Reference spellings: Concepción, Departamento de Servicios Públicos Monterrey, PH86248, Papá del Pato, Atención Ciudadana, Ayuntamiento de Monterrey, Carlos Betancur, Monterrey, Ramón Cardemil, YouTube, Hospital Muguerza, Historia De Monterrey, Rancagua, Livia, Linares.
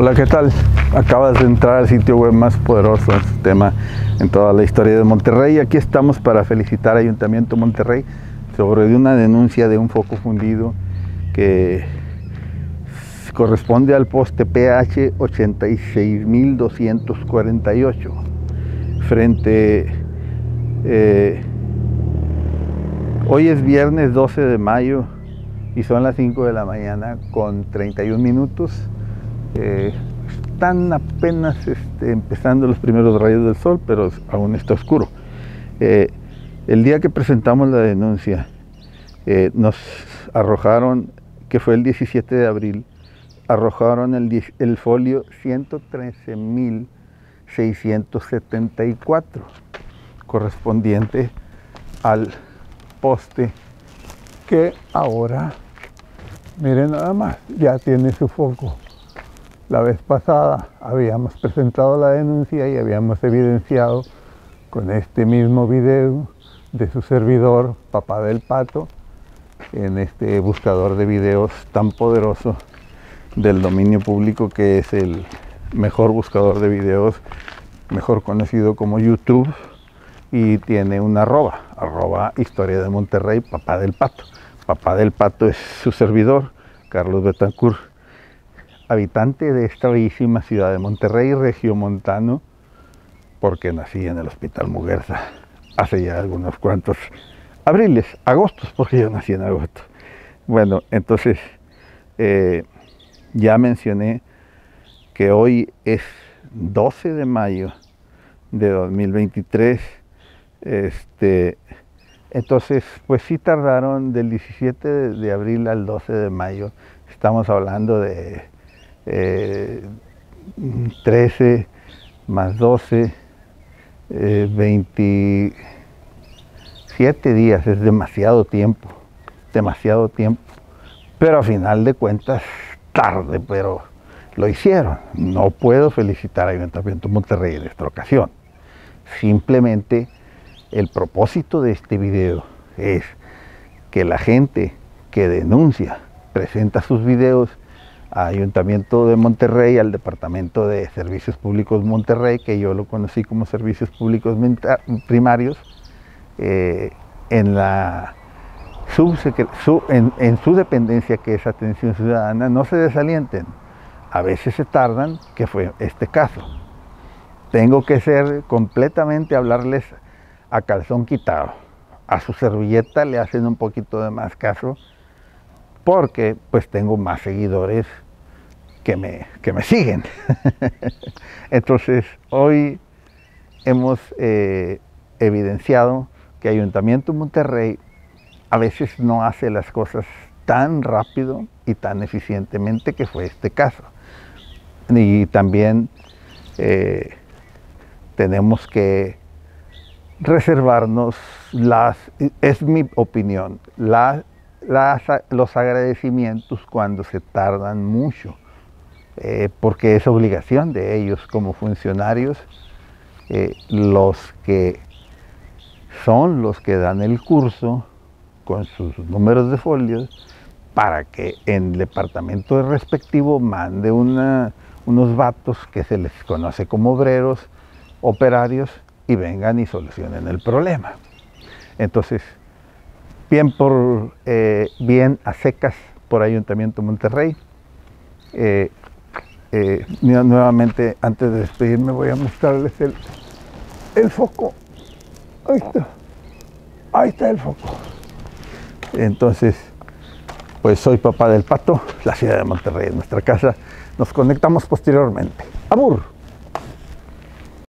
Hola, ¿qué tal? Acabas de entrar al sitio web más poderoso en este tema en toda la historia de Monterrey. Aquí estamos para felicitar al Ayuntamiento de Monterrey sobre una denuncia de un foco fundido que corresponde al poste PH86248 frente... hoy es viernes 12 de mayo y son las 5 de la mañana con 31 minutos. Están apenas empezando los primeros rayos del sol, pero aún está oscuro. El día que presentamos la denuncia nos arrojaron, que fue el 17 de abril, arrojaron el folio 113.674 correspondiente al poste que ahora, miren nada más, ya tiene su foco. La vez pasada habíamos presentado la denuncia y habíamos evidenciado con este mismo video de su servidor, Papá del Pato, en este buscador de videos tan poderoso del dominio público, que es el mejor buscador de videos, mejor conocido como YouTube, y tiene un arroba Historia de Monterrey, Papá del Pato. Papá del Pato es su servidor, Carlos Betancur, habitante de esta bellísima ciudad de Monterrey, regiomontano, porque nací en el Hospital Muguerza hace ya algunos cuantos agostos, porque yo nací en agosto. Bueno, entonces ya mencioné que hoy es 12 de mayo de 2023, entonces pues sí tardaron del 17 de abril al 12 de mayo, estamos hablando de 13 más 12, 27 días, es demasiado tiempo, pero a final de cuentas tarde, pero lo hicieron. No puedo felicitar al Ayuntamiento de Monterrey en esta ocasión. Simplemente el propósito de este video es que la gente que denuncia, presenta sus videos al Ayuntamiento de Monterrey, al Departamento de Servicios Públicos Monterrey, que yo lo conocí como Servicios Públicos Primarios, en su dependencia, que es Atención Ciudadana, no se desalienten. A veces se tardan, que fue este caso. Tengo que ser completamente, hablarles a calzón quitado. A su servilleta le hacen un poquito de más caso, porque pues tengo más seguidores que me siguen. Entonces hoy hemos evidenciado que Ayuntamiento Monterrey a veces no hace las cosas tan rápido y tan eficientemente, que fue este caso. Y también tenemos que reservarnos, es mi opinión, los agradecimientos cuando se tardan mucho, porque es obligación de ellos como funcionarios, los que son los que dan el curso con sus números de folios, para que en el departamento respectivo mande unos vatos que se les conoce como obreros, operarios, y vengan y solucionen el problema. Entonces, bien a secas por Ayuntamiento Monterrey. Nuevamente, antes de despedirme, voy a mostrarles el foco. Ahí está el foco. Entonces, pues soy Papá del Pato, la ciudad de Monterrey es nuestra casa. Nos conectamos posteriormente. ¡Abur!